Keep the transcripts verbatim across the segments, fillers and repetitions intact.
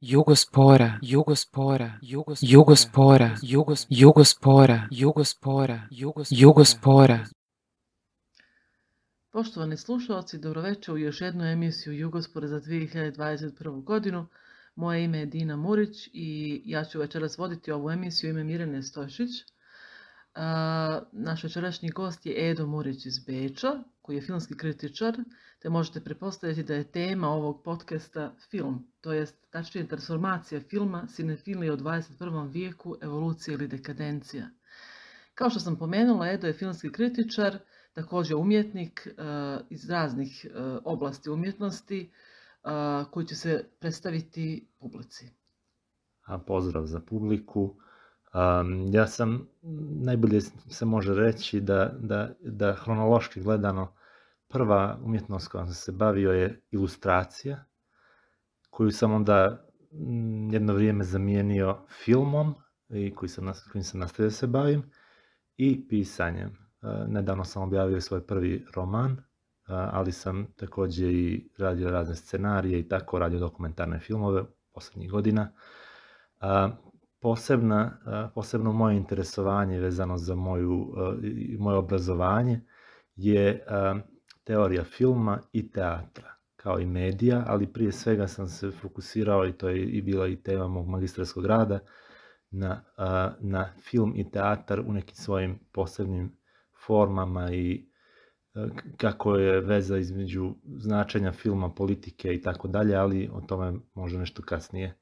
Jugospora, Jugospora, Jugos, Jugospora, Jugos, Jugospora, Jugospora, Jugos, Jugospora. Poštovani slušalci, dobroveče u još jednu emisiju Jugospora za dve hiljade dvadeset prvu. godinu. Moje ime je Dina Murić i ja ću večeras voditi ovu emisiju ime Mirjane Stojšić. Naš večerašnji gost je Edo Murić iz Beča, koji je filmski kritičar, te možete pretpostaviti da je tema ovog podcasta film, to jest tačnije transformacija filma, cinefilije u dvadeset prvom vijeku, evolucija ili dekadencija. Kao što sam pomenula, Edo je filmski kritičar, također umjetnik iz raznih oblasti umjetnosti, koji će se predstaviti publici. Pozdrav za publiku. Ja sam, najbolje se može reći da hronološki gledano prva umjetnost koja sam se bavio je ilustracija, koju sam onda jedno vrijeme zamijenio filmom i kojim sam nastavio se bavim, i pisanjem. Nedavno sam objavio svoj prvi roman, ali sam također i radio razne scenarije i tako radio dokumentarne filmove posljednjih godina. Posebna, posebno moje interesovanje vezano za moju, moje obrazovanje je teorija filma i teatra, kao i medija, ali prije svega sam se fokusirao, i to je i bila i tema mog magistarskog rada, na, na film i teatar u nekim svojim posebnim formama i kako je veza između značenja filma, politike i tako dalje, ali o tome možda nešto kasnije.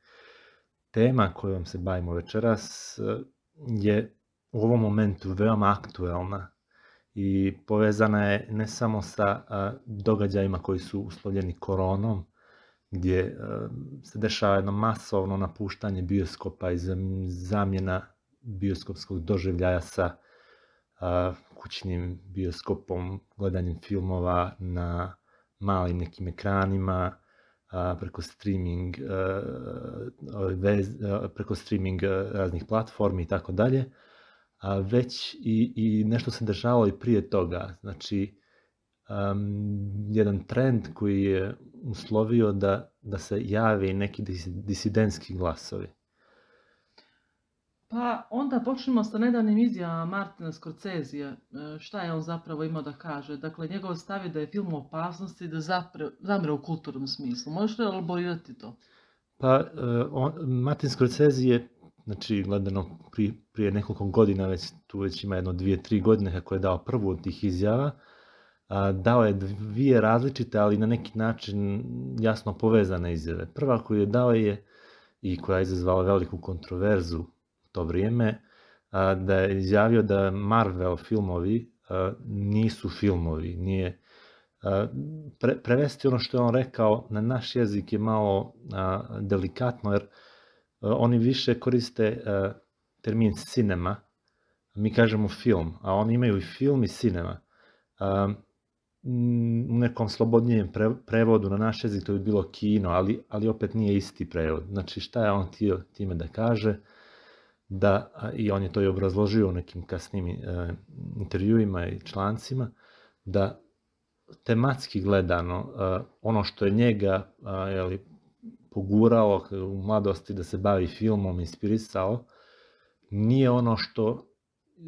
Tema kojom se bavimo večeras je u ovom momentu veoma aktuelna i povezana je ne samo sa događajima koji su uslovljeni koronom, gdje se dešava jedno masovno napuštanje bioskopa i zamjena bioskopskog doživljaja sa kućnim bioskopom, gledanjem filmova na malim nekim ekranima, preko streaming, preko streaming raznih platformi i tako dalje, već i, i nešto se dešavalo i prije toga. Znači, jedan trend koji je uslovio da, da se jave neki disidentski glasovi. Pa onda počnemo sa nedavnim izjavama Martina Scorsesea, šta je on zapravo imao da kaže. Dakle, njegov stav je da je film u opasnosti da zapre, zamre u kulturnom smislu. Možeš li elaborirati to? Pa, on, Martin Scorsese je, znači, gledano prije, prije nekoliko godina, već tu već ima jedno dvije, tri godine kako je dao prvu od tih izjava, a, dao je dvije različite, ali na neki način jasno povezane izjave. Prva koju je dao je, i koja je izazvala veliku kontroverzu, to vrijeme, da je izjavio da Marvel filmovi nisu filmovi, nije Pre, prevesti ono što je on rekao na naš jezik je malo delikatno, jer oni više koriste termin cinema, mi kažemo film, a oni imaju i film i cinema. U nekom slobodnijem pre, prevodu na naš jezik to bi bilo kino, ali, ali opet nije isti prevod. Znači, šta je on htio time da kaže? Da, i on je to i obrazložio u nekim kasnim e, intervjuima i člancima, da tematski gledano e, ono što je njega a, jeli, poguralo u mladosti da se bavi filmom, inspirisao, nije ono što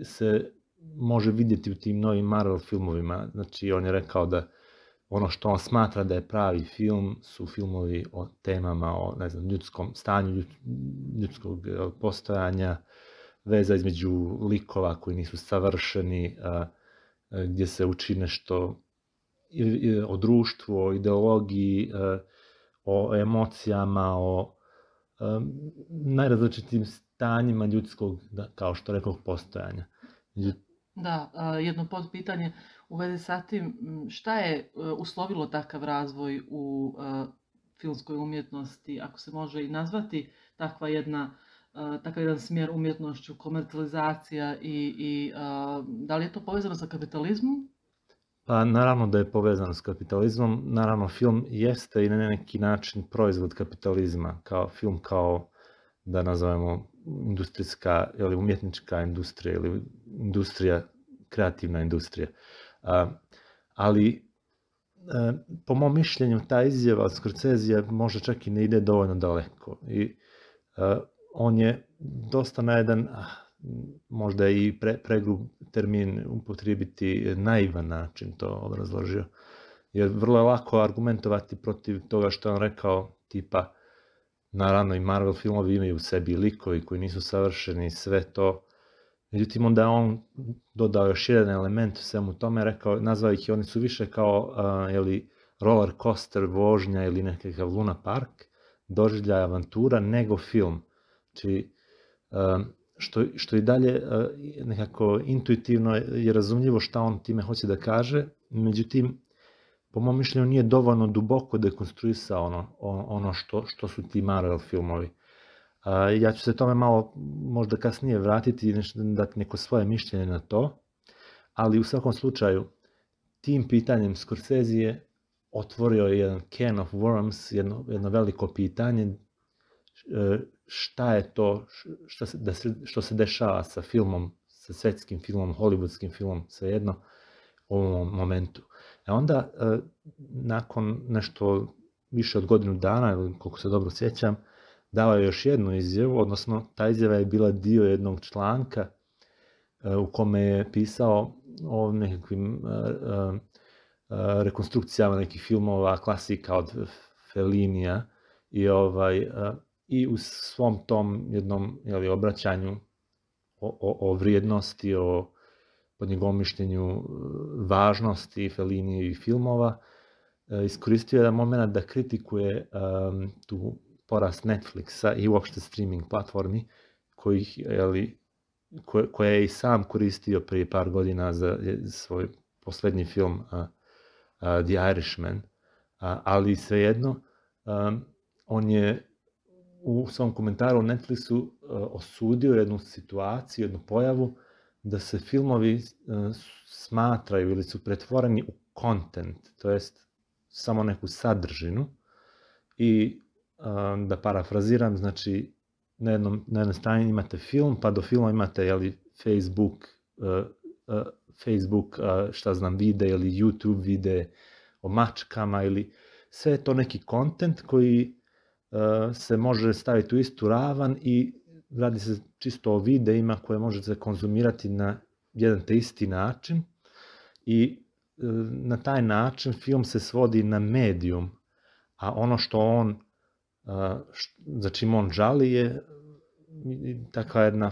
se može vidjeti u tim novim Marvel filmovima. Znači, on je rekao da ono što on smatra da je pravi film su filmovi o temama, o, ne znam, ljudskom stanju, ljudskog postojanja, veza između likova koji nisu savršeni, a, a, gdje se uči nešto i, i, o društvu, o ideologiji, a, o emocijama, o a, najrazličitim stanjima ljudskog, da, kao što rekao, postojanja. Da, jedno podpitanje u vezi sa tim, šta je uslovilo takav razvoj u filmskoj umjetnosti, ako se može i nazvati takva jedna, takav jedan smjer umjetnošću, komercijalizacija, i, i da li je to povezano sa kapitalizmom? Pa naravno da je povezano s kapitalizmom, naravno film jeste i na neki način proizvod kapitalizma, kao film kao da nazovemo industrijska ili umjetnička industrija ili industrija, kreativna industrija. Ali po mom mišljenju ta izjava od Scorsesea možda čak i ne ide dovoljno daleko. I on je dosta na jedan, možda i pregrub termin upotrijebiti, naivan način to obrazložio. Jer vrlo je lako argumentovati protiv toga što je on rekao, tipa, naravno i Marvel filmovi imaju u sebi likovi koji nisu savršeni i sve to. Međutim, onda je on dodao još jedan element u svemu tome, rekao, nazvao ih i oni su više kao roller coaster vožnja ili nekakav Luna Park, doživljaj avantura, nego film. Či, što i dalje nekako intuitivno je razumljivo šta on time hoće da kaže, međutim, po mojom mišljenju nije dovoljno duboko dekonstruisao ono što su ti Marvel filmovi. Ja ću se tome malo možda kasnije vratiti i dati neko svoje mišljenje na to, ali u svakom slučaju tim pitanjem Scorsese je otvorio jedan can of worms, jedno veliko pitanje šta je to što se dešava sa filmom, sa svetskim filmom, hollywoodskim filmom, svejedno u ovom momentu. A onda, nakon nešto više od godinu dana, koliko se dobro sjećam, dao je još jednu izjavu, odnosno ta izjava je bila dio jednog članka u kome je pisao o nekakvim rekonstrukcijama nekih filmova, klasika od Fellinija i u svom tom jednom obraćanju o vrijednosti, o po njegovom mišljenju važnosti Fellinijevih filmova, iskoristio je jedan moment da kritikuje tu porast Netflixa i uopšte streaming platformi, koje je i sam koristio prije par godina za svoj poslednji film The Irishman, ali svejedno on je u svom komentaru o Netflixu osudio jednu situaciju, jednu pojavu, da se filmovi smatraju ili su pretvoreni u content, to jest samo neku sadržinu, i da parafraziram, znači na jednoj strani imate film, pa do filma imate Facebook, šta znam, vide ili YouTube vide o mačkama, ili sve je to neki content koji se može staviti u istu ravan i radi se čisto o videima koje možete konzumirati na jedan te isti način, i na taj način film se svodi na medijum, a ono što on, za čim on žali, je takva jedna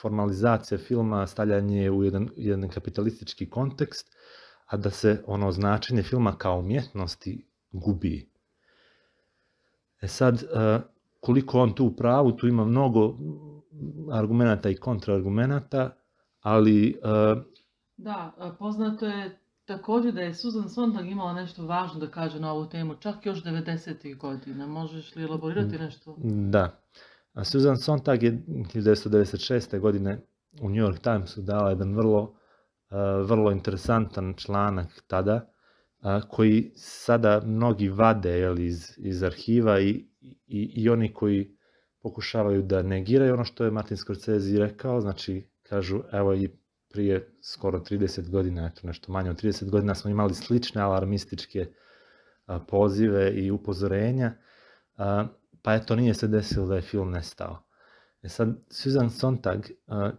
formalizacija filma, stavljanje u jedan kapitalistički kontekst, a da se ono značenje filma kao umjetnosti gubi. E sad, koliko on tu u pravu, tu ima mnogo argumenata i kontraargumenata, ali... Da, poznato je također da je Susan Sontag imala nešto važno da kaže na ovu temu, čak još devedesetih godina. Možeš li elaborirati nešto? Da. Susan Sontag je hiljadu devetsto devedeset šeste. godine u New York Timesu dala jedan vrlo interesantan članak tada, koji sada mnogi vade iz arhiva i oni koji pokušavaju da negiraju ono što je Martin Scorsese rekao, znači kažu, evo i prije skoro trideset godina, nešto manje od trideset godina, smo imali slične alarmističke pozive i upozorenja, pa eto nije se desilo da je film nestao. Sad, Susan Sontag,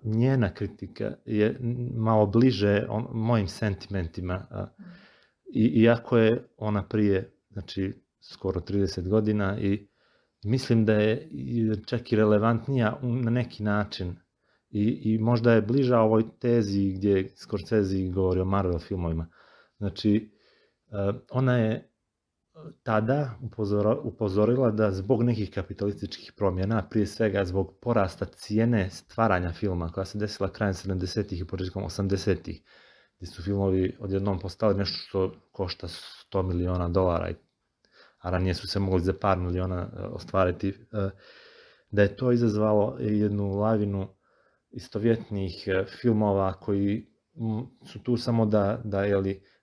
njena kritika je malo bliže mojim sentimentima, iako je ona prije, znači, skoro trideset godina, i mislim da je čak i relevantnija na neki način, i možda je bliža ovoj tezi gdje Scorsese govori o Marvel filmovima. Znači, ona je tada upozorila da zbog nekih kapitalističkih promjena, prije svega zbog porasta cijene stvaranja filma koja se desila krajem sedamdesetih i početkom osamdesetih, gdje su filmovi odjednom postali nešto što košta sto miliona dolara, a ranije su se mogli za par miliona ostvariti, da je to izazvalo jednu lavinu istovjetnih filmova koji su tu samo da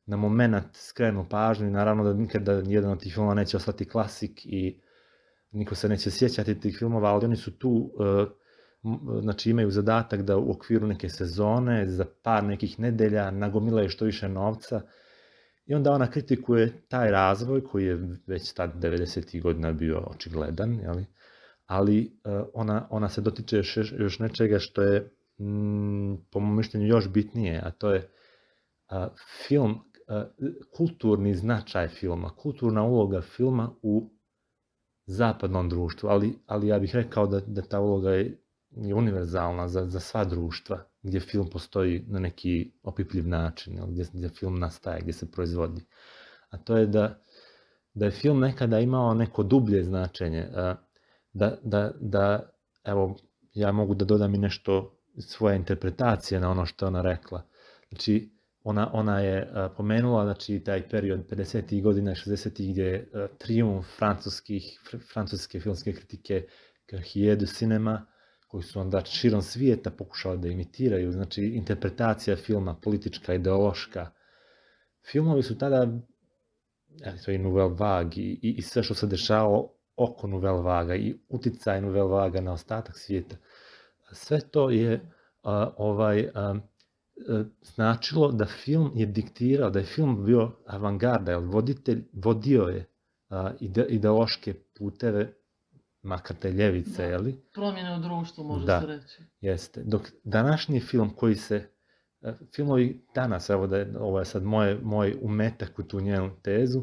na moment skrenu pažnju, i naravno da nikada jedan od tih filmova neće ostati klasik i niko se neće sjećati tih filmova, ali oni su tu, znači imaju zadatak da u okviru neke sezone, za par nekih nedelja, nagomilaju što više novca. I onda ona kritikuje taj razvoj koji je već tad devedesetih godina bio očigledan, ali ona se dotiče još nečega što je, po mom mišljenju, još bitnije, a to je film, kulturni značaj filma, kulturna uloga filma u zapadnom društvu, ali ja bih rekao da ta uloga je univerzalna za sva društva, gdje film postoji na neki opipljiv način, gdje film nastaje, gdje se proizvodi. A to je da je film nekada imao neko dublje značenje, da, evo, ja mogu da dodam i nešto svoje interpretacije na ono što je ona rekla. Znači, ona je pomenula, znači, taj period pedesetih godina i šezdesetih gdje je trijumf francuske filmske kritike Cahiers du cinéma, koji su onda širom svijeta pokušali da imitiraju, znači interpretacija filma, politička, ideološka. Filmovi su tada, to je i Nouvelle Vague i sve što se dešavalo oko Nouvelle Vague i uticaj Nouvelle Vague na ostatak svijeta. Sve to je značilo da film je diktirao, da je film bio avangarda, vodio je ideološke puteve, makar te ljevice, je li? Promjene u društvu, može se reći. Jeste. Dok današnji film koji se, filmovi danas, evo da je, ovo je sad moj umetak u tu njenu tezu,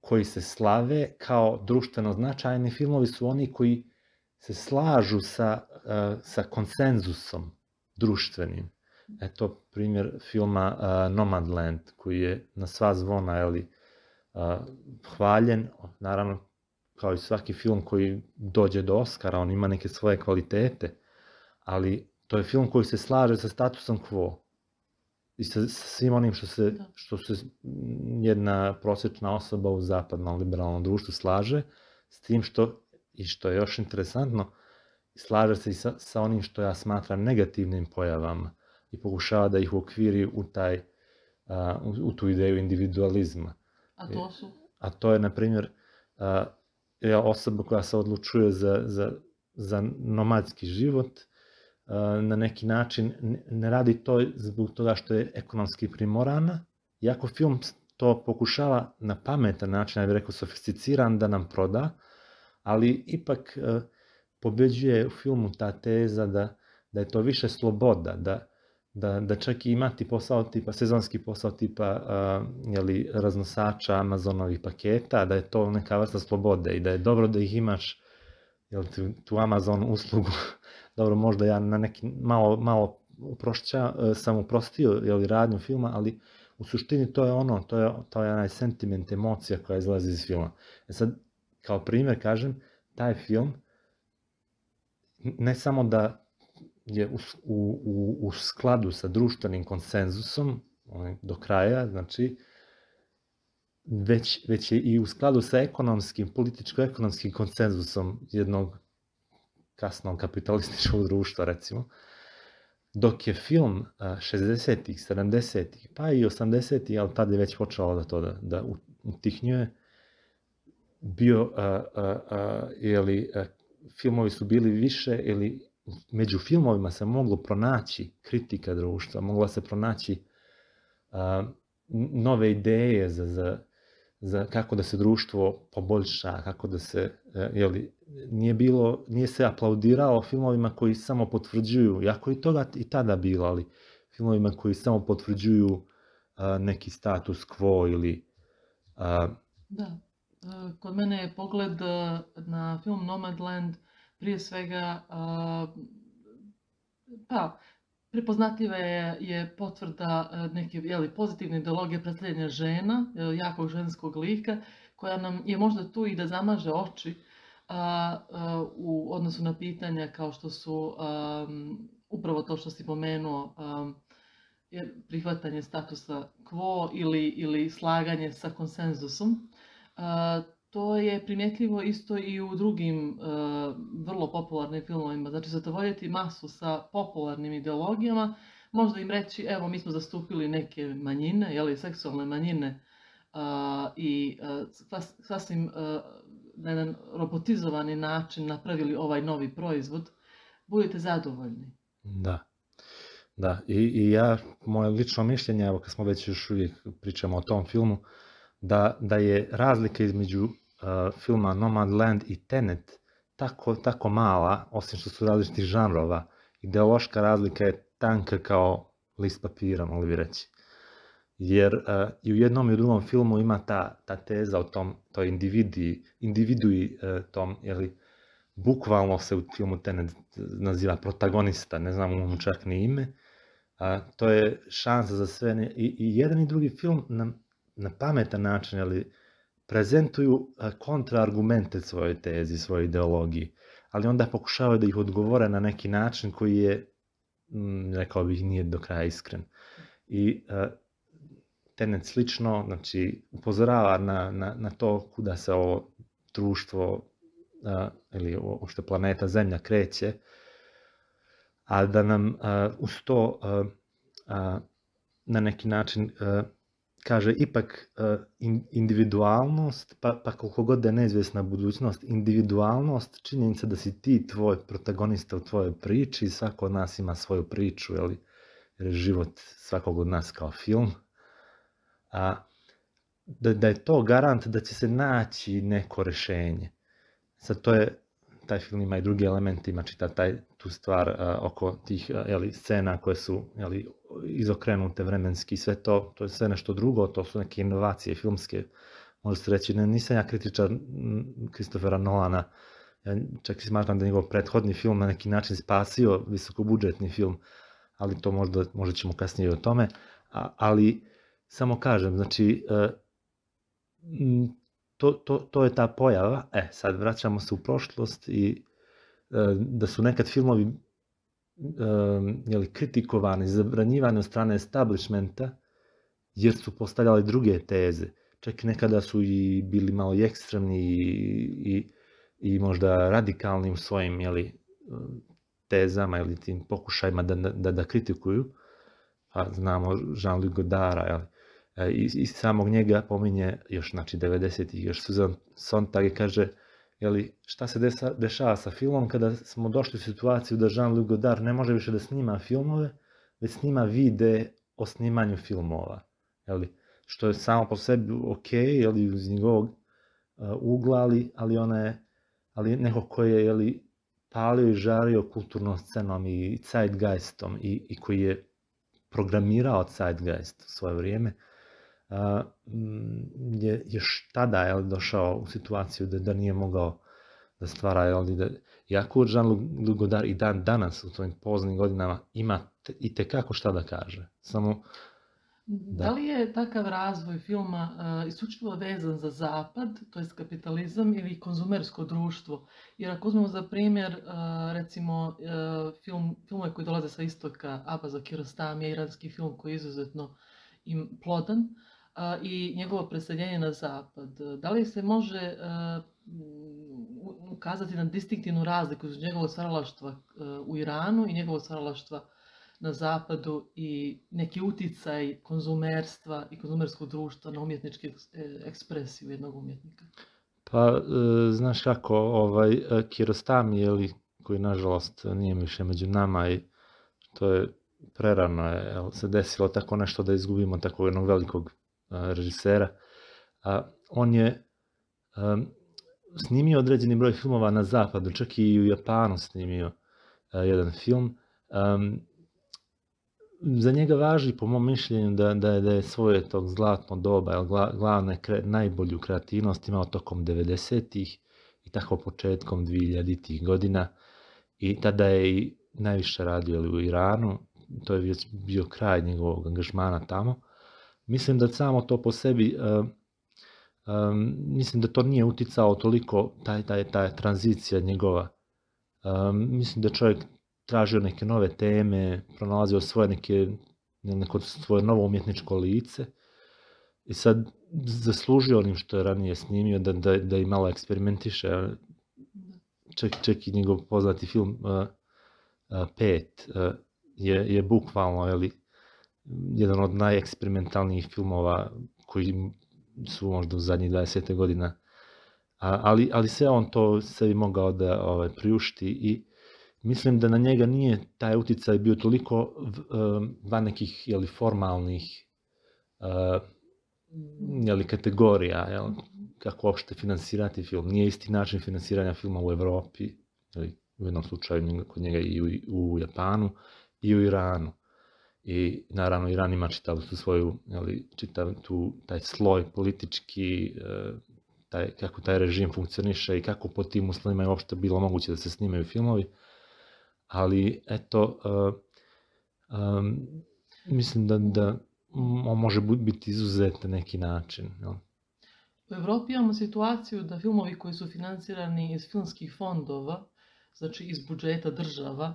koji se slave kao društveno značajni filmovi su oni koji se slažu sa konsenzusom društvenim. Eto primjer filma Nomadland, koji je na sva zvona, je li, hvaljen, naravno, kao i svaki film koji dođe do Oscara, on ima neke svoje kvalitete, ali to je film koji se slaže sa statusom quo i sa svim onim što se jedna prosječna osoba u zapadnom liberalnom društvu slaže, s tim što, i što je još interesantno, slaže se i sa onim što ja smatram negativnim pojavama i pokušava da ih uokviri u tu ideju individualizma. A to su? A to je, na primjer, osoba koja se odlučuje za nomadski život, na neki način ne radi to zbog toga što je ekonomski primorana, iako film to pokušava na pametan način, ja bih rekao sofisticiran, da nam proda, ali ipak pobeđuje u filmu ta teza da je to više sloboda, da čak i imati posao tipa, sezonski posao tipa raznosača Amazonovih paketa, da je to neka vrsta slobode i da je dobro da ih imaš, tu Amazon uslugu, dobro, možda ja na neki malo sam uprostio radnju filma, ali u suštini to je ono, to je onaj sentiment, emocija koja izlazi iz filma. Sad, kao primjer kažem, taj film ne samo da je u skladu sa društvenim konsenzusom do kraja, znači, već je i u skladu sa ekonomskim, političko-ekonomskim konsenzusom jednog kasnog kapitalističkog društva, recimo, dok je film šezdesetih, sedamdesetih, pa i osamdesetih, ali tada je već počelo da to da utihnjuje, bio, jeli, filmovi su bili više, ili među filmovima se moglo pronaći kritika društva, mogla se pronaći nove ideje za kako da se društvo poboljša, kako da se, jeli, nije bilo, nije se aplaudiralo filmovima koji samo potvrđuju, jako i toga i tada bilo, ali filmovima koji samo potvrđuju neki status quo ili... Da, kod mene je pogled na film Nomadland prije svega, pa, prepoznatljiva je potvrda neke pozitivne ideologije predstavljanja žena, jakog ženskog lika, koja nam je možda tu i da zamaže oči u odnosu na pitanja kao što su upravo to što si pomenuo, prihvatanje statusa quo ili slaganje sa konsenzusom. To je primjetljivo isto i u drugim vrlo popularnim filmovima. Znači, zadovoljiti masu sa popularnim ideologijama, možda im reći, evo, mi smo zastupili neke manjine, seksualne manjine i sasvim na jedan robotizovani način napravili ovaj novi proizvod, budete zadovoljni. Da, da. I, i ja, moje lično mišljenje, evo kad smo već još uvijek pričamo o tom filmu, da, da je razlika između uh, filma Nomadland i Tenet tako, tako mala, osim što su različitih žanrova, ideološka razlika je tanka kao list papira, mogli bi reći. Jer uh, i u jednom i u drugom filmu ima ta, ta teza o tom, toj individui, individui uh, tom, jeli, bukvalno se u filmu Tenet naziva protagonista, ne znam mu čak ni ime, a, to je šansa za sve, ne, i, i jedan i drugi film na, na pametan način, ali prezentuju kontraargumente svoje tezi, svoje ideologiji, ali onda pokušavaju da ih odgovore na neki način koji je, m, rekao bih, nije do kraja iskren. I a, Tenet slično, znači, upozorava na, na, na to kuda se ovo društvo ili uopšte planeta Zemlja kreće, a da nam uz to na neki način kaže ipak individualnost, pa koliko god da je neizvjesna budućnost, individualnost, činjenica da si ti tvoj protagonista u tvojoj priči, svako od nas ima svoju priču, jer je život svakog od nas kao film, da je to garant da će se naći neko rešenje. Sad to je, taj film ima i drugi element, ima čita taj, tu stvar a, oko tih jeli, scena koje su jeli, izokrenute vremenski, sve to, to je sve nešto drugo, to su neke inovacije filmske, može se reći, ne, nisam ja kritičar Kristofera Nolana, ja čak i smatram da je njegov prethodni film na neki način spasio visokobudžetni film, ali to možda, možda ćemo kasnije o tome, a, ali samo kažem, znači, e, m, To, to, to je ta pojava, e, sad vraćamo se u prošlost i e, da su nekad filmovi e, jeli, kritikovani, zabranjivani od strane establishmenta, jer su postavljali druge teze. Čak nekada su i bili malo i ekstremni i, i, i možda radikalni u svojim jeli, tezama ili tim pokušajima da, da, da kritikuju. A znamo Jean-Luc Godara, jel? I, i samog njega pominje još, znači, devedesetih, još Susan Sontag i kaže, jeli, šta se desa, dešava sa filmom kada smo došli u situaciju da Jean-Luc Godard ne može više da snima filmove, već snima vide o snimanju filmova, jeli, što je samo po sebi ok, jeli, iz njegovog uh, ugla, ali, ali ona je, ali neko koji je, jeli, palio i žario kulturnom scenom i zeitgeistom i, i koji je programirao zeitgeist u svoje vrijeme, Uh, je još tada je došao u situaciju da, da nije mogao da stvara, jel, da, jako Jean-Luc Godard i dan danas u svojim poznim godinama ima te, i tekako šta da kaže. Samo, da. Da li je takav razvoj filma uh, isključivo vezan za zapad, to je kapitalizam ili konzumersko društvo? Jer ako uzmemo za primjer uh, recimo uh, film, filmove koji dolaze sa istoka, Abbasa Kiarostamija, iranski film koji je izuzetno im plodan, i njegovo preseljenje na zapad. Da li se može ukazati na distinktivnu razliku između njegovog stvaralaštva u Iranu i njegovog stvaralaštva na zapadu i neki uticaj konzumerstva i konzumerskog društva na umjetničku ekspresiju jednog umjetnika? Pa, znaš kako, ovaj, Kiarostami, koji nažalost nije više među nama i to je prerano je, se desilo tako nešto da izgubimo tako jednog velikog režisera, a on je um, snimio određeni broj filmova na zapadu, čak i u Japanu snimio uh, jedan film. Um, za njega važi, po mom mišljenju, da, da, da je svoje tog zlatno doba, jel, glavne, kre, najbolju kreativnost imao tokom devedesetih i tako početkom dvijeljaditih godina, i tada je i najviše radio u Iranu, to je bio kraj njegovog angažmana tamo. Mislim da samo to po sebi, uh, um, mislim da to nije uticao toliko, taj, taj, taj tranzicija njegova. Um, mislim da čovjek tražio neke nove teme, pronalazio svoje neke, neko svoje novo umjetničko lice i sad zaslužio onim što je ranije snimio da, da, da i malo eksperimentiše. Čak, čak i njegov poznati film uh, uh, Pet uh, je, je bukvalno, jeli, jedan od najeksperimentalnijih filmova koji su možda u zadnjih dvadeset godina, ali, ali sve on to sebi mogao da ovaj, priušti i mislim da na njega nije taj uticaj bio toliko van nekih jeli, formalnih jeli, kategorija, jel, kako uopšte finansirati film. Nije isti način finansiranja filma u Evropi, ili u jednom slučaju kod njega i u, u Japanu i u Iranu. I naravno Iran ima čitavu tu svoju, jeli, čitav tu taj sloj politički, taj, kako taj režim funkcioniše i kako po tim uslovima je uopšte bilo moguće da se snimaju filmovi, ali eto, uh, um, mislim da, da on može biti izuzet na neki način. Jel? U Evropi imamo situaciju da filmovi koji su finansirani iz filmskih fondova, znači iz budžeta država,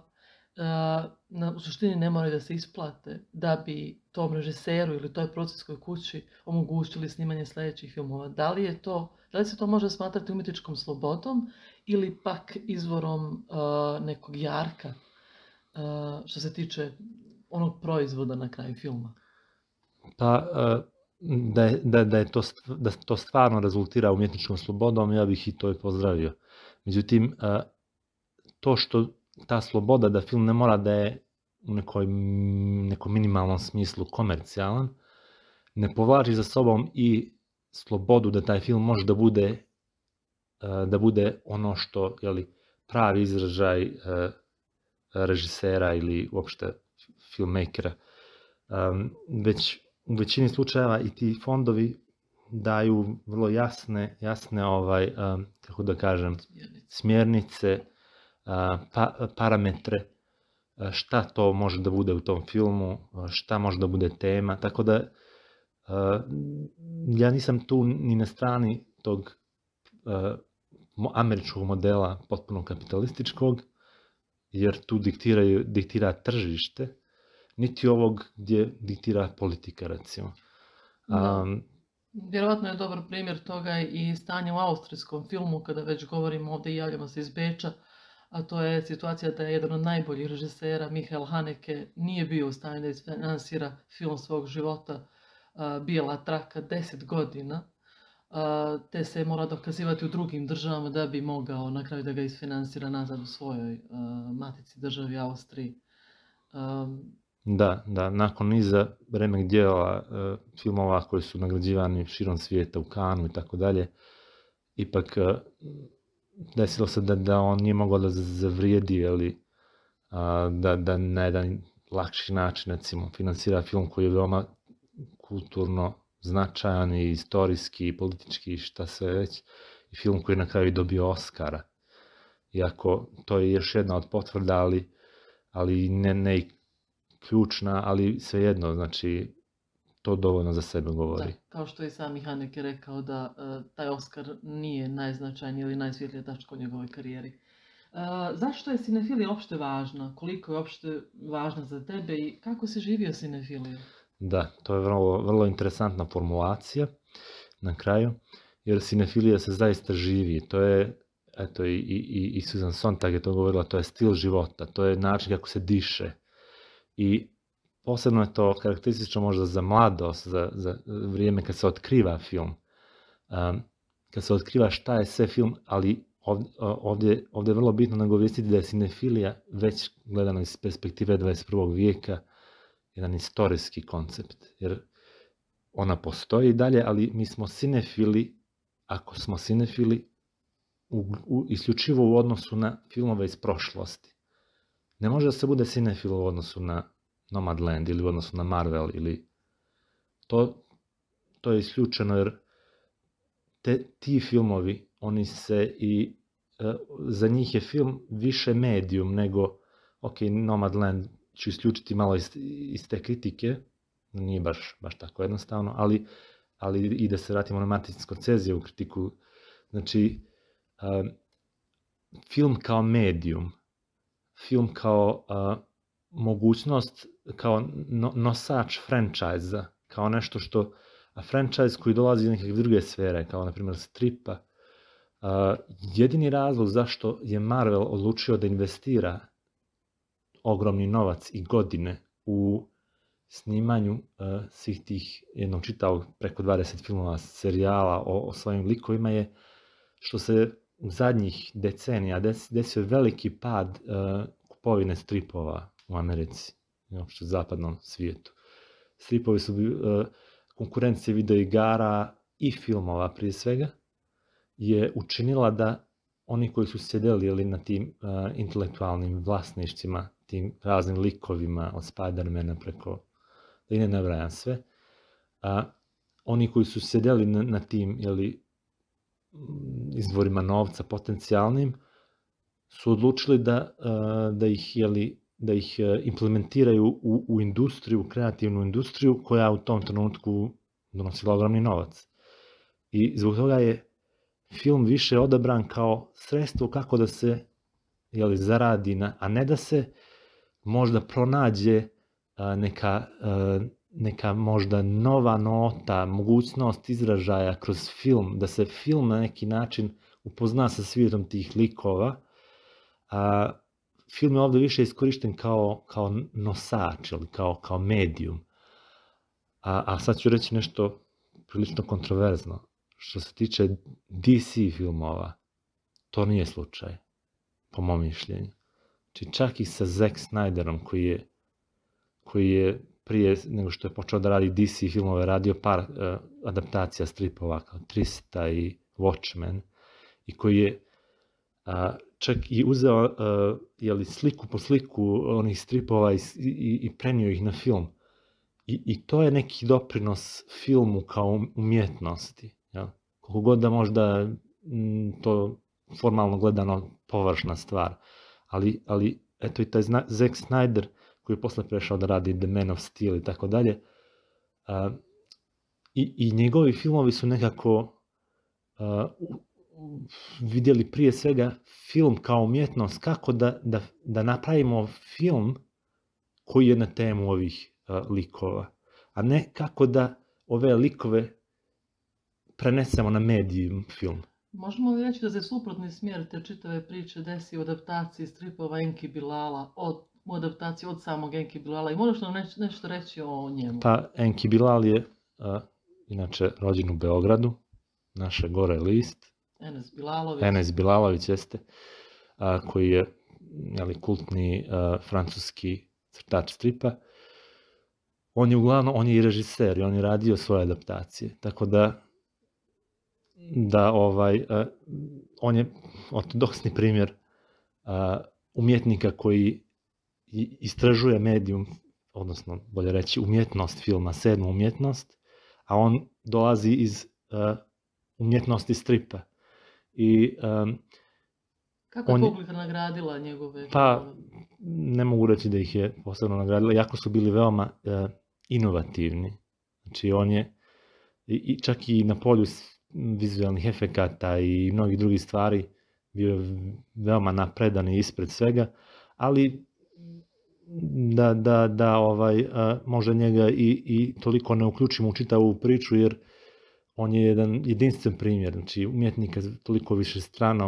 Na, u suštini ne moraju da se isplate da bi tom režiseru ili toj producentskoj kući omogućili snimanje sledećih filmova. Da li je to, da li se to može smatrati umetničkom slobodom ili pak izvorom uh, nekog jarka uh, što se tiče onog proizvoda na kraju filma? Pa uh, da, da, da, je to, da to stvarno rezultira umjetničkom slobodom, ja bih i to i pozdravio. Međutim, uh, to što ta sloboda da film ne mora da je u nekoj, nekom minimalnom smislu komercijalan, ne povlači za sobom i slobodu da taj film može da bude, da bude ono što jeli, pravi izražaj režisera ili uopšte filmmakera. Već u većini slučajeva i ti fondovi daju vrlo jasne, jasne ovaj, kako da kažem, smjernice, Pa, parametre, šta to može da bude u tom filmu, šta može da bude tema, tako da ja nisam tu ni na strani tog američkog modela potpuno kapitalističkog, jer tu diktiraju, diktira tržište, niti ovog gdje diktira politika, recimo. Da. Um, Vjerovatno je dobar primjer toga i stanje u austrijskom filmu, kada već govorimo ovde i javljamo se iz Beča, a to je situacija da je jedan od najboljih režisera, Michael Haneke, nije bio u stanju da isfinansira film svog života, Bijela traka, deset godina, te se mora dokazivati u drugim državama da bi mogao na kraju da ga isfinansira nazad u svojoj matici državi Austriji. Da, da, nakon niza remake djela filmova koji su nagrađivani širom svijeta, u Kanu i tako dalje, ipak desilo se da, da on nije mogao da zavrijedi, ali, a, da, da na jedan lakši način, recimo, finansira film koji je veoma kulturno značajan i istorijski i politički i šta sve već, i film koji je na kraju dobio Oscara. Iako to je još jedna od potvrda, ali, ali ne, ne ključna, ali svejedno, znači, to dovoljno za sebe govori. Da, kao što je sam Haneke rekao da uh, taj Oscar nije najznačajniji ili najsvjetlija tačka u njegovoj karijeri. Uh, zašto je cinefilija uopšte važna? Koliko je uopšte važna za tebe i kako si živio cinefiliju? Da, to je vrlo, vrlo interesantna formulacija na kraju, jer cinefilija se zaista živi. To je, eto i, i, i Susan Sontag je to govorila, to je stil života, to je način kako se diše. I posebno je to karakteristično možda za mladost, za, za vrijeme kad se otkriva film. Um, kad se otkriva šta je sve film, ali ovdje, ovdje, ovdje je vrlo bitno nagovijestiti da je cinefilija već gledano iz perspektive dvadeset prvog vijeka jedan istorijski koncept. Jer ona postoji i dalje, ali mi smo cinefili, ako smo cinefili, u, u, isključivo u odnosu na filmove iz prošlosti. Ne može da se bude cinefil u odnosu na Nomadland ili u odnosu na Marvel ili to, to je isključeno jer te, ti filmovi, oni se i e, za njih je film više medium nego ok, Nomadland ću isključiti malo iz, iz te kritike, nije baš, baš tako jednostavno, ali, ali i da se vratimo na Martin Scorsese u kritiku, znači e, film kao medium, film kao e, mogućnost kao nosač franchise-a, kao nešto što, a franchise koji dolazi iz nekakve druge sfere, kao na primjer stripa, jedini razlog zašto je Marvel odlučio da investira ogromni novac i godine u snimanju svih tih, jednog čitavog preko dvadeset filmova, serijala o, o svojim likovima je što se zadnjih decenija desio veliki pad kupovine stripova u Americi i uopšte zapadnom svijetu. Stripovi su konkurencije videoigara i filmova prije svega je učinila da oni koji su se delili na tim intelektualnim vlasništvima, tim raznim likovima od Spider-mana preko, da i ne nabrajam sve, oni koji su se delili na tim izvorima novca potencijalnim, su odlučili da ih implementiraju u industriju, kreativnu industriju koja u tom trenutku donosila ogromni novac. I zbog toga je film više odabran kao sredstvo kako da se zaradi, a ne da se možda pronađe neka možda nova nota, mogućnost izražaja kroz film, da se film na neki način upozna sa svijetom tih likova. Film je ovdje više iskorišten kao nosač ili kao medijum. A sad ću reći nešto prilično kontroverzno. Što se tiče D C filmova, to nije slučaj, po mom mišljenju. Znači čak i sa Zack Snyderom, koji je prije nego što je počeo da radi D C filmove, radio par adaptacija stripova kao trista i Watchmen, i koji je čak i uzeo sliku po sliku onih stripova i prenio ih na film. I to je neki doprinos filmu kao umjetnosti. Koliko god da možda to formalno gledano površna stvar, ali eto i taj Zack Snyder koji je posle prešao da radi The Man of Steel i tako dalje, i njegovi filmovi su nekako vidjeli prije svega film kao umjetnost, kako da napravimo film koji je na temu ovih likova, a ne kako da ove likove prenesemo na medijum film. Možemo li reći da se suprotni smjer te čitave priče desi u adaptaciji stripova Enki Bilala, u adaptaciji od samog Enki Bilala, i moraš nam nešto reći o njemu? Pa Enki Bilal je inače rođen u Beogradu, naše gore list. Enes Bilalović. Enes Bilalović jeste, koji je kultni francuski crtač stripa. On je uglavnom, on je i režiser i on je radio svoje adaptacije, tako da da ovaj, on je ortodoksni primjer umjetnika koji istražuje medijum, odnosno bolje reći umjetnost filma, sedmu umjetnost, a on dolazi iz umjetnosti stripa. I kako je publika nagradila njegove? Pa ne mogu reći da ih je posebno nagradila, jako su bili veoma inovativni. Znači on je čak i na polju vizualnih efekata i mnogih drugih stvari bio je veoma napredan i ispred svega, ali da možda njega i toliko ne uključimo u čitavu priču, jer on je jedan jedinstven primjer, znači umjetnika toliko više strana,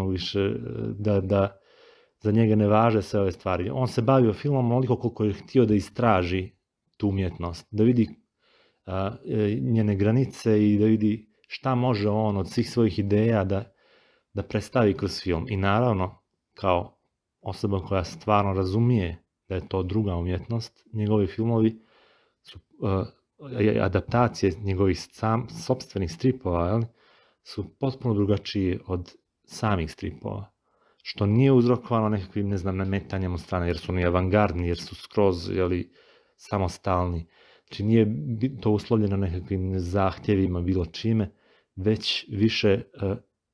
da za njega ne važe sve ove stvari. On se bavio filmom onoliko koliko je htio da istraži tu umjetnost, da vidi njene granice i da vidi šta može on od svih svojih ideja da predstavi kroz film. I naravno, kao osoba koja stvarno razumije da je to druga umjetnost, njegovi filmovi su adaptacije njegovih sopstvenih stripova su potpuno drugačiji od samih stripova, što nije uzrokovano nekakvim, ne znam, nametanjem od strane, jer su oni avangardni, jer su skroz samostalni. Znači nije to uslovljeno nekakvim zahtjevima, bilo čime, već više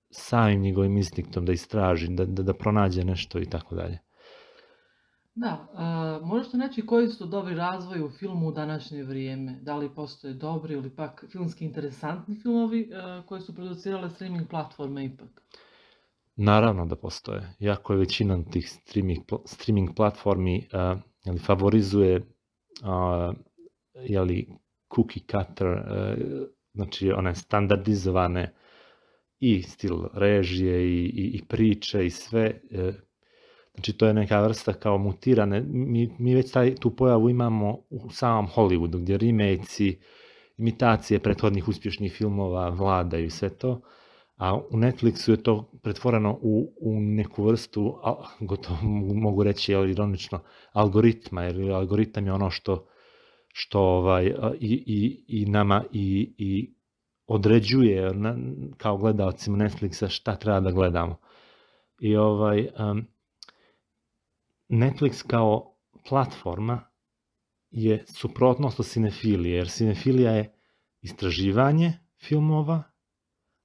samim njegovim instinktom da istraži, da pronađe nešto i tako dalje. Da, možeš li reći koji su dobri razvoj u filmu u današnje vrijeme? Da li postoje dobri ili pak filmski interesantni filmovi koji su producirale streaming platforme ipak? Naravno da postoje. Jako je većina tih streaming platformi favorizuje cookie cutter, znači one standardizovane i stil režije i priče i sve. Znači to je neka vrsta kao mutirane, mi već tu pojavu imamo u samom Hollywoodu, gdje remake-ci, imitacije prethodnih uspješnih filmova vladaju i sve to, a u Netflixu je to pretvoreno u, u neku vrstu, gotovo mogu reći ironično, algoritma, jer algoritam je ono što, što ovaj, i, i, i nama i, i određuje kao gledalcima Netflixa šta treba da gledamo. I ovaj, um, Netflix kao platforma je suprotnost od cinefilije, jer cinefilija je istraživanje filmova,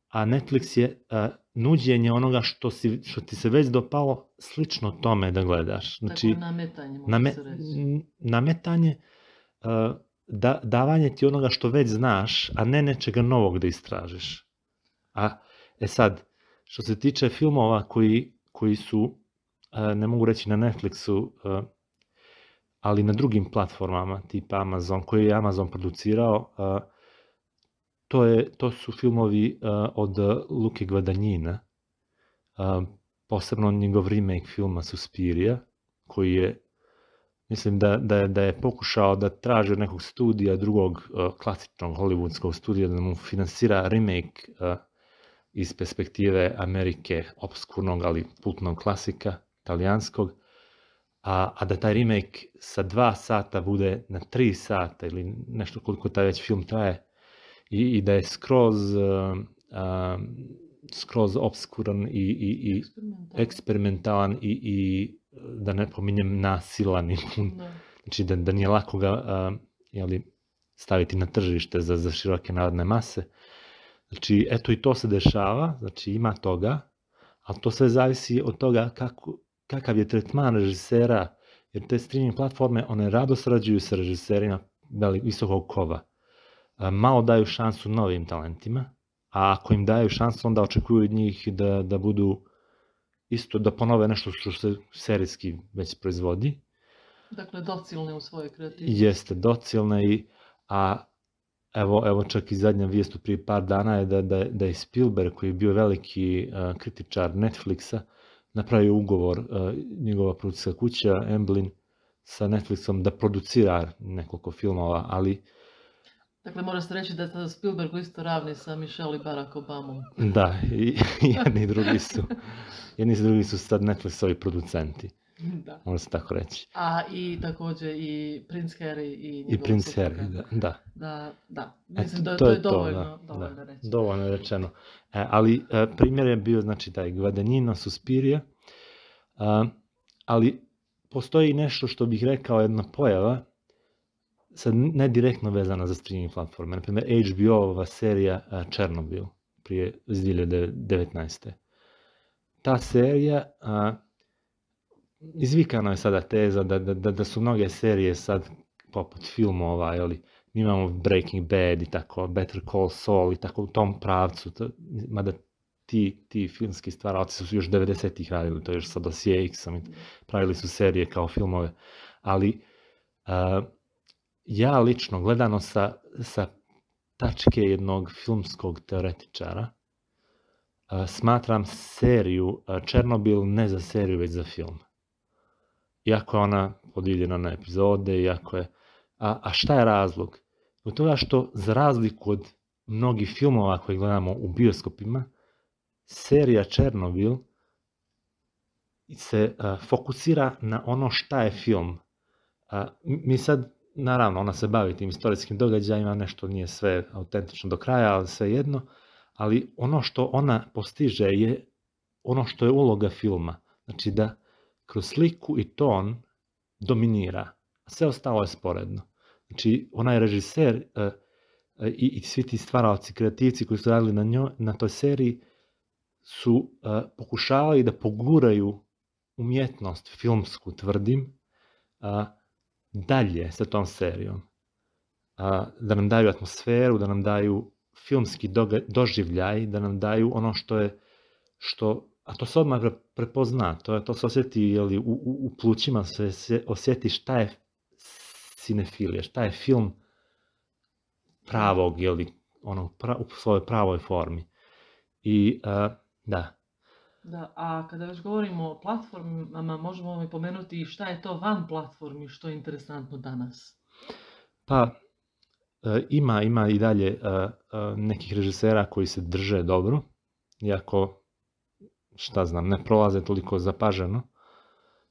a Netflix je a, nuđenje onoga što, si, što ti se već dopalo slično tome da gledaš. Znači, tako nametanje, može name, se reći. Nametanje, a, da, davanje ti onoga što već znaš, a ne nečega novog da istražiš. A, e sad, što se tiče filmova koji, koji su, a, ne mogu reći na Netflixu, a, ali na drugim platformama, tipa Amazon, koje je Amazon producirao, a, To, je, to su filmovi uh, od Luke Guadagnina, uh, posebno njegov remake filma Suspiria, koji je, mislim da, da, je, da je pokušao da traži od nekog studija, drugog uh, klasičnog hollywoodskog studija, da mu finansira remake uh, iz perspektive Amerike, obskurnog, ali kultnog klasika, italijanskog, a, a da taj remake sa dva sata bude na tri sata ili nešto koliko taj već film traje, I, i da je skroz, uh, uh, skroz obskuran i, i, i eksperimentalan i, i da ne pominjem nasilan. Da. Znači da, da nije lako ga uh, jeli, staviti na tržište za, za široke narodne mase. Znači eto i to se dešava, znači ima toga, ali to sve zavisi od toga kako, kakav je tretman režisera, jer te streaming platforme one rado sarađuju sa režiserima visokog kova. Malo daju šansu novim talentima, a ako im daju šansu, onda očekuju od njih da, da budu isto, da ponove nešto što se serijski već proizvodi. Dakle, docilne u svojoj kreativnosti. Jeste, docilne i, a evo, evo čak i zadnja vijest od prije par dana je da, da, da je Spielberg, koji je bio veliki uh, kritičar Netflixa, napravio ugovor, uh, njegova producentska kuća, Emblin, sa Netflixom da producira nekoliko filmova, ali... Dakle, mora se reći da je Spielberg isto ravni sa Michelle i Barack Obamom. Da, i jedni i drugi su. Jedni i drugi su sad Netflixovi producenti. Da. Može se tako reći. A i također i Prince Harry i njegov I Prince supraka. Harry, da. Da, da. da. Mislim, e, to, da, to, to je dovoljno, to, da, dovoljno da, reći. Dovoljno je rečeno. E, ali e, primjer je bio, znači, taj Guadagnino, Suspiria. E, ali postoji nešto što bih rekao, jedna pojava, sad ne direktno vezana za streaming platforme. Naprimjer, H B O-ova serija Černobil prije dvije hiljade devetnaeste. Ta serija, a, izvikana je sada teza da, da, da su mnoge serije sad poput filmova, jeli, mi imamo Breaking Bad i tako, Better Call Saul i tako u tom pravcu, to, mada ti, ti filmski stvaralci su još devedesetih radili, to još sa Dosije X-om, pravili su serije kao filmove, ali... A, ja lično, gledano sa, sa tačke jednog filmskog teoretičara, a, smatram seriju a, Černobil ne za seriju, već za film. Iako je ona podijeljena na epizode, iako je... A, a šta je razlog? Od toga što, za razliku od mnogih filmova koje gledamo u bioskopima, serija Černobil se a, fokusira na ono šta je film. A, mi sad... Naravno, ona se bavi tim istorijskim događajima, nešto nije sve autentično do kraja, ali sve jedno, ali ono što ona postiže je ono što je uloga filma. Znači da kroz sliku i ton dominira, a sve ostalo je sporedno. Znači, onaj režiser e, i, i svi ti stvaralci, kreativci koji su radili na, njoj, na toj seriji su e, pokušavali da poguraju umjetnost filmsku, tvrdim, a, dalje sa tom serijom, a, da nam daju atmosferu, da nam daju filmski doga, doživljaj, da nam daju ono što je, što, a to se odmah prepozna, to, je, to se osjeti jeli, u, u, u plućima, se, se osjeti šta je cinefilija, šta je film pravog, jeli, ono, pra, u svojoj pravoj formi. I, a, da. Da, a kada već govorimo o platformama, možemo vam i pomenuti šta je to van platformi što je interesantno danas? Pa, ima, ima i dalje nekih režisera koji se drže dobro jako, šta znam, ne prolaze toliko zapaženo.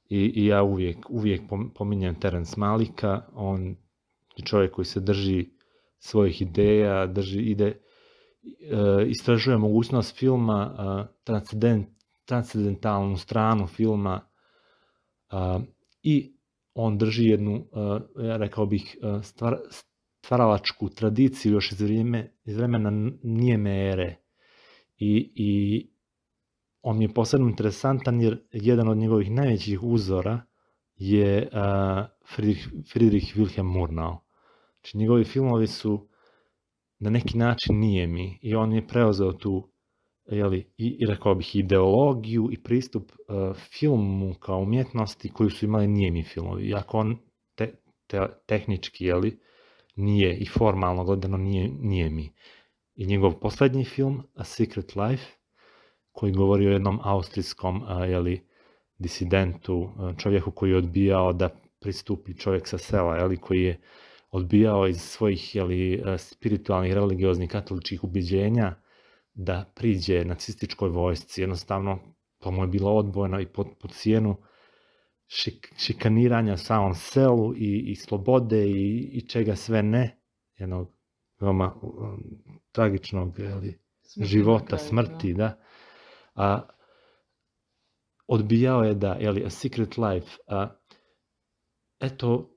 I, i ja uvijek, uvijek pominjem Terence Malika, on je čovjek koji se drži svojih ideja, drži, ide, istražuje mogućnost filma, transcendent, transcendentalnu stranu filma, i on drži jednu, ja rekao bih, stvar, stvaralačku tradiciju još iz, vrijeme, iz vremena Njeme ere. I, i on mi je posebno interesantan jer jedan od njegovih najvećih uzora je Friedrich, Friedrich Wilhelm Murnau. Znači, njegovi filmovi su na neki način nijemi i on je preuzeo tu, jeli, i, i rekao bih, ideologiju i pristup uh, filmu kao umjetnosti koju su imali nijemi filmovi. Iako on te, te, tehnički, jeli, nije i formalno gledano nije nijemi. I njegov posljednji film, A Secret Life, koji govori o jednom austrijskom uh, jeli, disidentu, uh, čovjeku koji je odbijao da pristupi, čovjek sa sela, jeli, koji je odbijao iz svojih, jeli, spiritualnih, religioznih, katoličkih ubiđenja da priđe nacističkoj vojsci. Jednostavno, to mu je bilo odbojeno i pod, pod cijenu šik, šikaniranja u samom selu i, i slobode i, i čega sve ne, jednog veoma um, tragičnog, jeli, života, smrti, da. A, odbijao je da, jeli, A Secret Life, a, eto,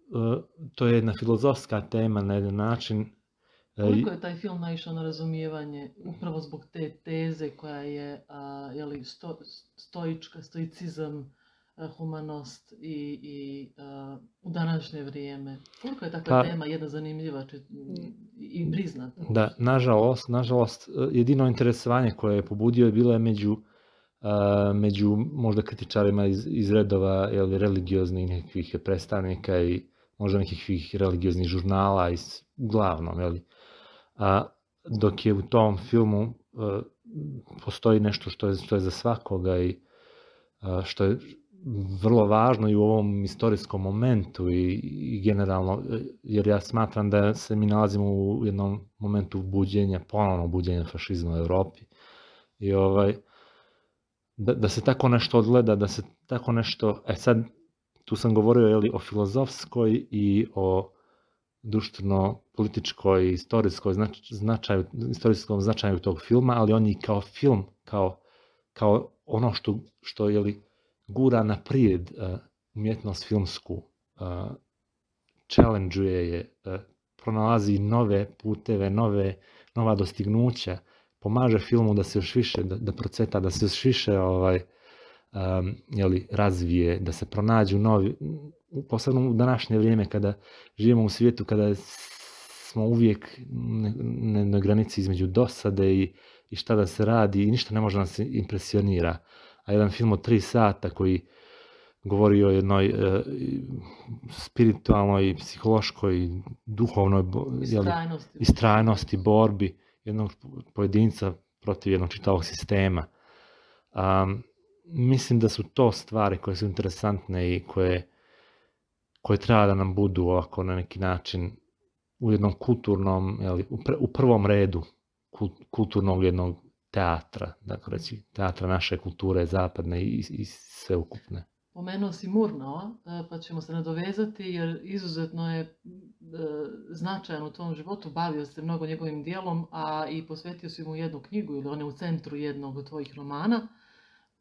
to je jedna filozofska tema na jedan način. Koliko je taj film naišao na razumijevanje upravo zbog te teze koja je, a, jeli, sto, stoička, stoicizam, a, humanost i, i a, u današnje vrijeme? Koliko je takva pa, tema jedna zanimljiva či, i priznata? Da, nažalost, nažalost, jedino interesovanje koje je pobudio je bilo je među, Uh, među možda kritičarima iz, iz redova, jeli, religioznih nekih predstavnika i možda nekih religioznih žurnala iz, uglavnom, jeli. A, dok je u tom filmu uh, postoji nešto što je, što je za svakoga i uh, što je vrlo važno i u ovom istorijskom momentu i, i generalno, jer ja smatram da se mi nalazimo u jednom momentu buđenja, ponovno buđenja fašizma u Europi i ovaj Da, da se tako nešto odgleda, da se tako nešto, e sad, tu sam govorio, jeli, o filozofskoj i o društveno-političkoj i istorijskoj značaju, istorijskom značaju tog filma, ali on je kao film, kao, kao ono što, što, jeli, gura naprijed uh, umjetnost filmsku, uh, challenge-uje je, uh, pronalazi nove puteve, nove, nova dostignuća, pomaže filmu da se još više, da, da procveta, da se još više ovaj, um, jeli, razvije, da se pronađu novi, posebno u današnje vrijeme kada živimo u svijetu, kada smo uvijek na granici između dosade i, i šta da se radi i ništa ne može nas impresionira. A jedan film od tri sata koji govori o jednoj e, spiritualnoj, psihološkoj, duhovnoj jeli, istrajnosti, borbi, jednog pojedinca protiv jednog čitavog sistema. Um, mislim da su to stvari koje su interesantne i koje, koje treba da nam budu ovako na neki način u jednom kulturnom, jeli, u, pr u prvom redu kult kulturnog jednog teatra, dakle reći, teatra naše kulture zapadne i, i sveukupne. Pomenuo si Murnau, pa ćemo se nadovezati jer izuzetno je značajan u tvom životu, bavio se mnogo njegovim dijelom, a i posvetio si mu jednu knjigu, ili on je u centru jednog od tvojih romana,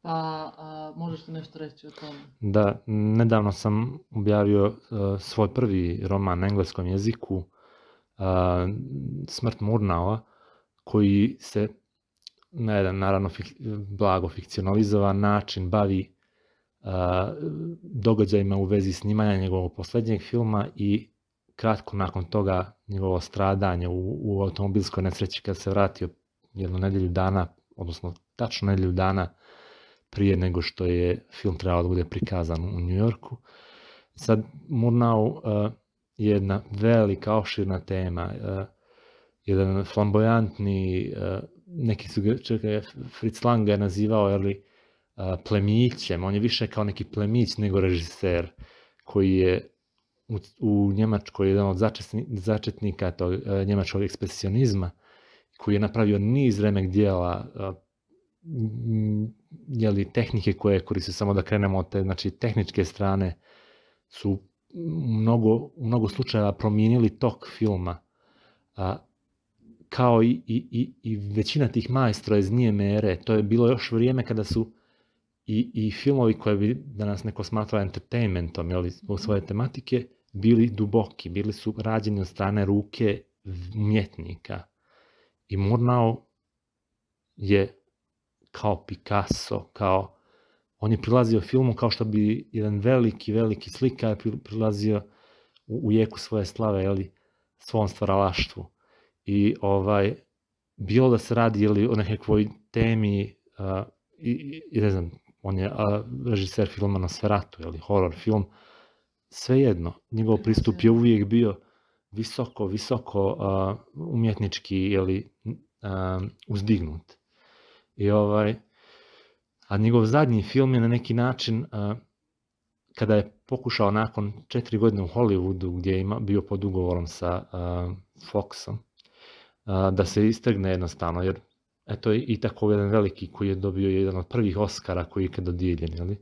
pa a, možeš li nešto reći o tome? Da, nedavno sam objavio uh, svoj prvi roman na engleskom jeziku, uh, Smrt Murnaua, koji se na jedan, naravno, fik, blago fikcionalizovan način bavi događajima u vezi snimanja njegovog posljednjeg filma i kratko nakon toga njegovo stradanje u, u automobilskoj nesreći kad se vratio jednu nedjelju dana, odnosno tačno nedjelju dana prije nego što je film trebao da bude prikazan u New Yorku. Sad, Murnau uh, je jedna velika, opširna tema, uh, jedan flamboyantni, uh, neki su, čekaj, Fritz Lang je nazivao, jeli, plemićem, on je više kao neki plemić nego režiser koji je u, u Njemačkoj jedan od začetnika tog njemačkog ekspresionizma, koji je napravio niz remek dijela jeli, tehnike koje koriste, samo da krenemo od te, znači, tehničke strane, su u mnogo, mnogo slučajeva promijenili tok filma. A, kao i, i, i većina tih majstora iz nije mere, to je bilo još vrijeme kada su i, i filmovi koje bi danas neko smatrao entertainmentom, jeli, u svoje tematike, bili duboki, bili su rađeni od strane ruke umjetnika. I Murnau je kao Picasso, kao, on je prilazio filmu kao što bi jedan veliki, veliki slikar prilazio u, u jeku svoje slave, jeli, svom stvaralaštvu. I ovaj, bilo da se radi, jeli, o nekakvoj temi, a, i, i ne znam, on je a, režiser filma Nosferatu, jeli, horror film, svejedno, njegov pristup je uvijek bio visoko, visoko a, umjetnički, jeli, a, uzdignut. I ovaj, a njegov zadnji film je na neki način, a, kada je pokušao nakon četiri godine u Hollywoodu, gdje je ima, bio pod ugovorom sa a, Foxom, a, da se istrgne jednostavno, jer eto je i tako jedan veliki koji je dobio jedan od prvih Oscara koji je ikad dodijeljen, jeli,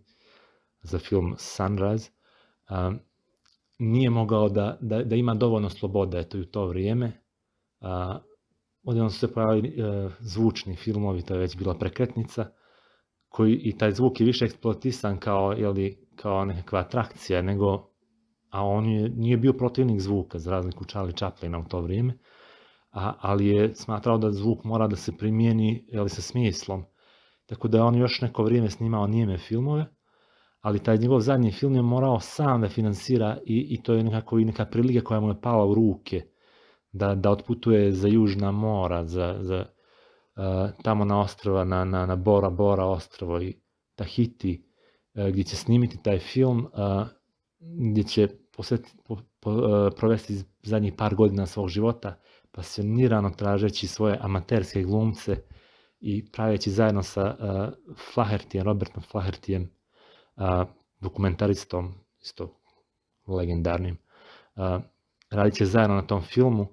za film Sunrise, a, nije mogao da, da, da ima dovoljno slobode, eto, i u to vrijeme. A, Odjedno su se pojavili e, zvučni filmovi, to je već bila prekretnica, koji, i taj zvuk je više eksploatisan kao, jeli, kao nekakva atrakcija, nego, a on je, nije bio protivnik zvuka, za razliku Charlie Chaplina u to vrijeme, a, ali je smatrao da zvuk mora da se primijeni, jeli, sa smislom. Tako da je on još neko vrijeme snimao nijeme filmove, ali taj njegov zadnji film je morao sam da finansira i, i to je nekako i neka prilika koja mu je pala u ruke. Da, da otputuje za južna mora, za, za, uh, tamo na ostrva, na, na, na Bora Bora ostrvo i Tahiti, uh, gdje će snimiti taj film, uh, gdje će posjeti, po, po, uh, provesti zadnjih par godina svog života, pasionirano tražeći svoje amaterske glumce i praveći zajedno sa uh, Flahertijem, Robertom Flahertijem, uh, dokumentaristom, isto legendarnim, uh, radit će zajedno na tom filmu.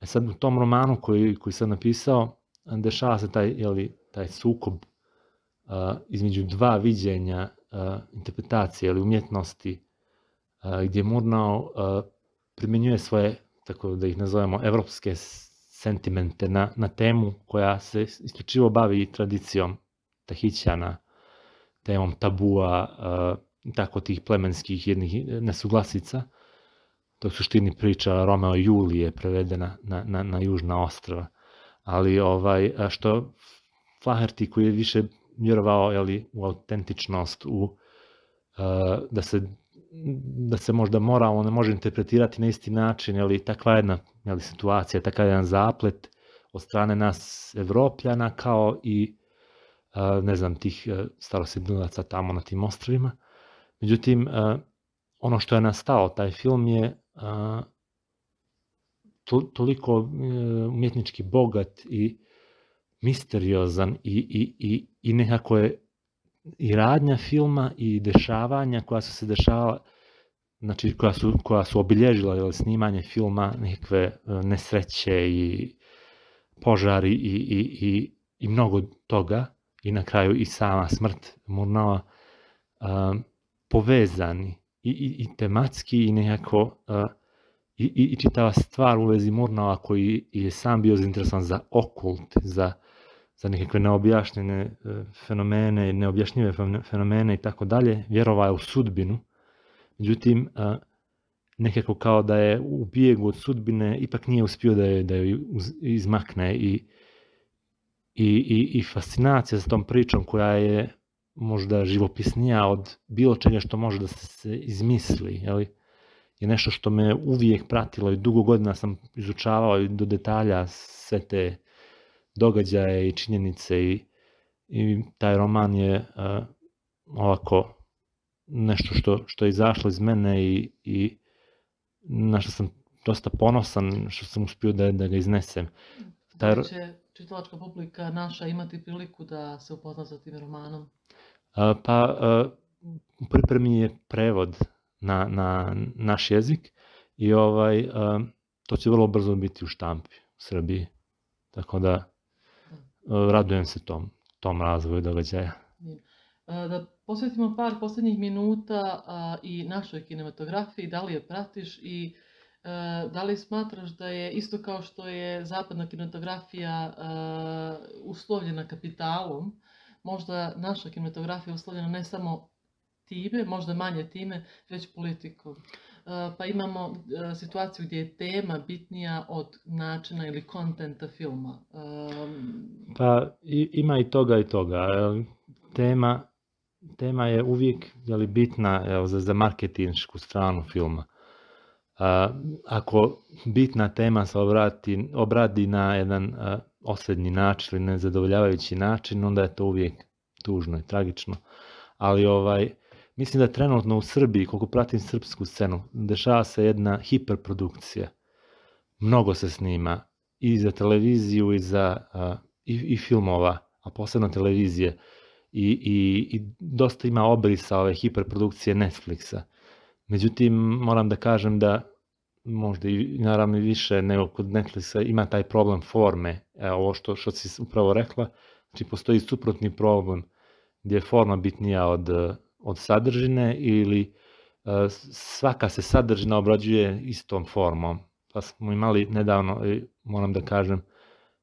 E sad, u tom romanu koji, koji sam napisao, dešava se taj, jeli, taj sukob uh, između dva viđenja uh, interpretacije ili umjetnosti, uh, gdje Murnau uh, primjenjuje svoje, tako da ih nazovemo, evropske sentimente na, na temu koja se isključivo bavi tradicijom Tahićana, temom tabua, uh, tako tih plemenskih jednih nesuglasica. To je suštini priča Romeo i Julije prevedena na, na, na južna ostrva. Ali ovaj, što Flaherty, koji je više vjerovao, jeli, u autentičnost, u, uh, da, se, da se možda moralno ne može interpretirati na isti način, jeli, takva jedna, jeli, situacija, takav jedan zaplet od strane nas Evropljana, kao i uh, ne znam, tih uh, starosjednilaca tamo na tim ostrvima. Međutim, uh, ono što je nastao, taj film je a, to, toliko e, umjetnički bogat i misteriozan i, i, i, i nekako je i radnja filma i dešavanja koja su se dešavala, znači koja su, koja su obilježila, jel, snimanje filma, nekakve e, nesreće i požari i, i, i, i mnogo toga, i na kraju i sama smrt Murnaua, a, povezani. I, i, i tematski i nekako uh, i, i, i čitava stvar u vezi Murnaua, koji je sam bio zainteresovan za okult, za, za nekakve neobjašnjene uh, fenomene, neobjašnjive fenomene i tako dalje, vjerovao je u sudbinu. Međutim, uh, nekako kao da je u bijegu od sudbine, ipak nije uspio da je, da je izmakne i, i, i, i fascinacija s tom pričom, koja je možda živopisnija od bilo čega što može da se izmisli, jeli, je nešto što me uvijek pratilo i dugo godina sam izučavao i do detalja sve te događaje i činjenice i, i taj roman je uh, ovako nešto što, što je izašlo iz mene i, i na što sam dosta ponosan što sam uspio da, da ga iznesem. Taj... Da će čitalačka publika naša imati priliku da se upozna sa tim romanom? Pa, u pripremi je prevod na, na naš jezik i ovaj, to će vrlo brzo biti u štampi u Srbiji, tako da radujem se tom, tom razvoju događaja. Da posvetimo par posljednjih minuta i našoj kinematografiji, da li je pratiš i da li smatraš da je isto kao što je zapadna kinematografija uslovljena kapitalom, možda naša kinematografija uslovljena ne samo time, možda manje time, već politikom. Pa imamo situaciju gdje je tema bitnija od načina ili kontenta filma. Pa ima i toga i toga. Tema, tema je uvijek jeli, bitna jel, za, za marketinšku stranu filma. A, ako bitna tema se obrati, obradi na jedan a, osrednji način ili nezadovoljavajući način, onda je to uvijek tužno i tragično. Ali ovaj, mislim da trenutno u Srbiji, koliko pratim srpsku scenu, dešava se jedna hiperprodukcija. Mnogo se snima i za televiziju i, za, a, i, i filmova, a posebno televizije. I, i, i dosta ima obrisa ove hiperprodukcije Netflixa. Međutim, moram da kažem da možda i naravno više nego kod Netflixa ima taj problem forme, e, ovo što, što si upravo rekla, znači postoji suprotni problem gdje je forma bitnija od, od sadržine ili e, svaka se sadržina obrađuje istom formom. Pa smo imali nedavno, moram da kažem,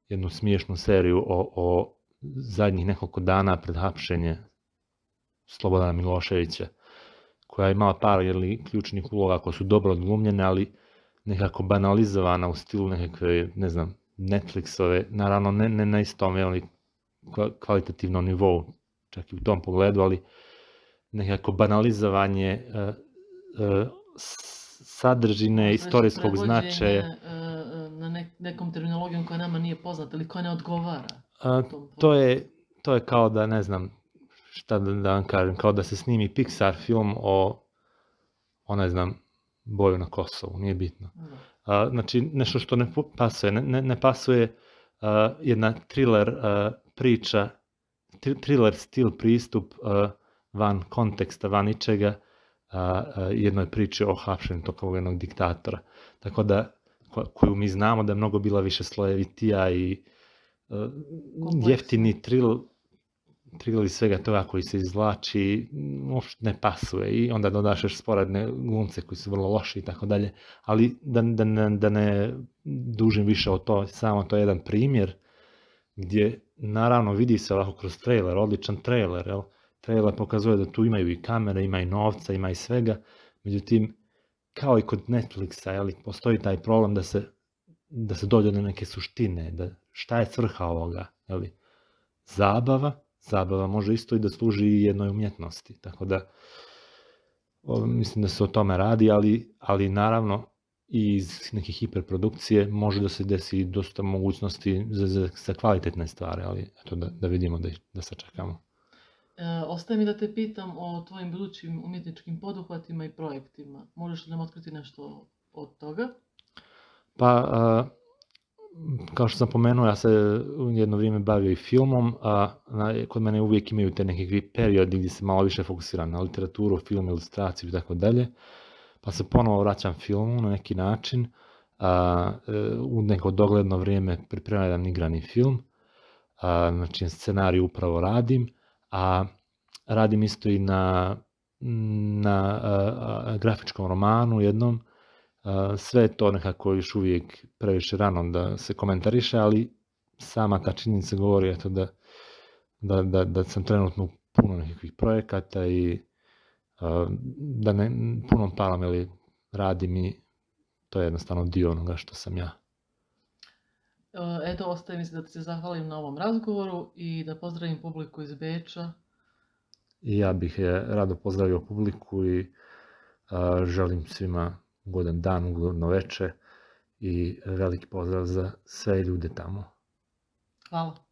jednu smiješnu seriju o, o zadnjih nekoliko dana pred hapšenje Slobodana Miloševića, koja je imala par jeli, ključnih uloga koje su dobro odglumljene, ali nekako banalizovana u stilu nekakve, ne znam, Netflixove, naravno ne, ne na istom jeli, kvalitativnom nivou, čak i u tom pogledu, ali nekako banalizovanje e, e, sadržine, istorijskog značaja. Na ne, nekom terminologijom koja nama nije poznata ili koja ne odgovara. A, to, je, to je kao da, ne znam, šta da, da vam kažem, kao da se snimi Pixar film o, o ne znam, boju na Kosovu, nije bitno. A, znači, nešto što ne pasuje, ne, ne, ne pasuje a, jedna thriller a, priča, tri, thriller stil pristup a, van konteksta, van ničega, a, a, jednoj priči o hapšenju tog jednog diktatora. Tako da, ko, koju mi znamo da je mnogo bila više slojevitija i Uh, jeftini tril, tril i svega toga koji se izvlači uopšte ne pasuje i onda dodašeš sporedne glumce koji su vrlo loši i tako dalje, ali da, da, ne, da ne dužim više o to, samo to je jedan primjer gdje naravno vidi se ovako kroz trailer, odličan trailer, jel? Trailer pokazuje da tu imaju i kamere, ima i novca, ima i svega, međutim kao i kod Netflixa jel? Postoji taj problem da se, da se dođe do neke suštine, da šta je svrha ovoga, jeli? Zabava, zabava može isto i da služi i jednoj umjetnosti, tako da o, mislim da se o tome radi, ali, ali naravno i iz neke hiperprodukcije može da se desi dosta mogućnosti za, za, za kvalitetne stvari, ali eto da, da vidimo da, da sačekamo. E, ostaje mi da te pitam o tvojim budućim umjetničkim poduhvatima i projektima. Možeš li nam otkriti nešto od toga? Pa, a, kao što sam pomenuo, ja se jedno vrijeme bavio i filmom, a kod mene uvijek imaju te neki periodi gdje se malo više fokusiram na literaturu, film, ilustraciju i tako dalje, pa se ponovo vraćam filmu na neki način, a, u neko dogledno vrijeme pripremam jedan igrani film, a, znači scenarij upravo radim, a radim isto i na, na a, a, grafičkom romanu jednom. Sve je to nekako još uvijek previše rano da se komentariše, ali sama ta činjenica govori eto da, da, da, da sam trenutno u puno nekakvih projekata i da ne, punom parom ili radim i to je jednostavno dio onoga što sam ja. Eto, ostaje mi se da ti se zahvalim na ovom razgovoru i da pozdravim publiku iz Beča. Ja bih je rado pozdravio publiku i a, želim svima ugodan dan, ugodno veče i veliki pozdrav za sve ljude tamo. Hvala.